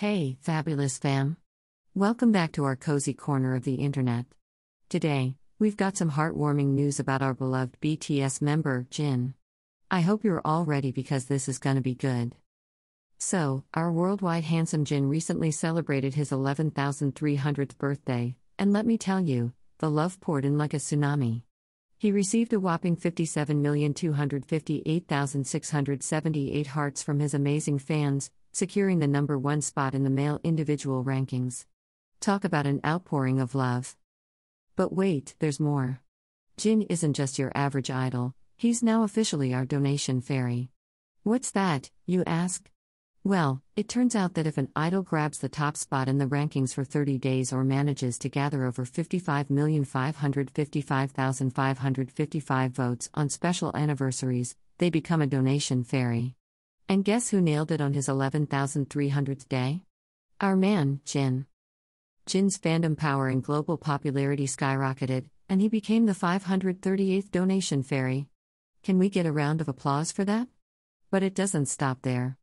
Hey, fabulous fam. Welcome back to our cozy corner of the internet. Today, we've got some heartwarming news about our beloved BTS member, Jin. I hope you're all ready because this is gonna be good. So, our worldwide handsome Jin recently celebrated his 11,300th birthday, and let me tell you, the love poured in like a tsunami. He received a whopping 57,258,678 hearts from his amazing fans, securing the number one spot in the male individual rankings. Talk about an outpouring of love. But wait, there's more. Jin isn't just your average idol, he's now officially our donation fairy. What's that, you ask? Well, it turns out that if an idol grabs the top spot in the rankings for 30 days or manages to gather over 55,555,555 votes on special anniversaries, they become a donation fairy. And guess who nailed it on his 11,300th day? Our man, Jin. Jin's fandom power and global popularity skyrocketed, and he became the 538th donation fairy. Can we get a round of applause for that? But it doesn't stop there.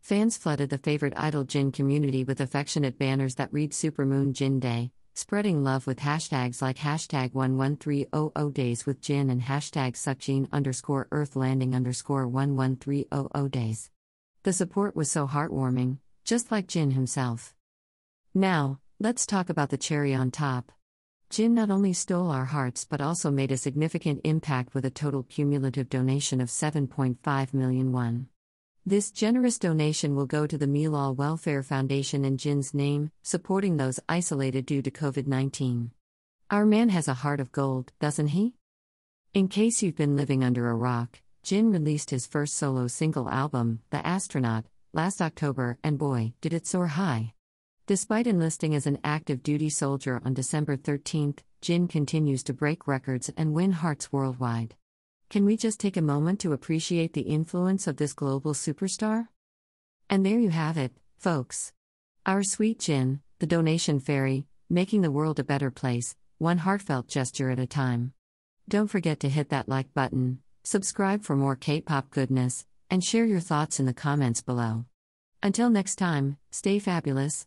Fans flooded the favorite idol Jin community with affectionate banners that read Supermoon Jin Day, spreading love with hashtags like #11300days with Jin and #suckjin_earthlanding_11300days. The support was so heartwarming, just like Jin himself. Now, let's talk about the cherry on top. Jin not only stole our hearts but also made a significant impact with a total cumulative donation of 7.5 million won. This generous donation will go to the Milal Welfare Foundation in Jin's name, supporting those isolated due to COVID-19. Our man has a heart of gold, doesn't he? In case you've been living under a rock, Jin released his first solo single album, The Astronaut, last October, and boy, did it soar high. Despite enlisting as an active duty soldier on December 13th, Jin continues to break records and win hearts worldwide. Can we just take a moment to appreciate the influence of this global superstar? And there you have it, folks. Our sweet Jin, the donation fairy, making the world a better place, one heartfelt gesture at a time. Don't forget to hit that like button, subscribe for more K-pop goodness, and share your thoughts in the comments below. Until next time, stay fabulous.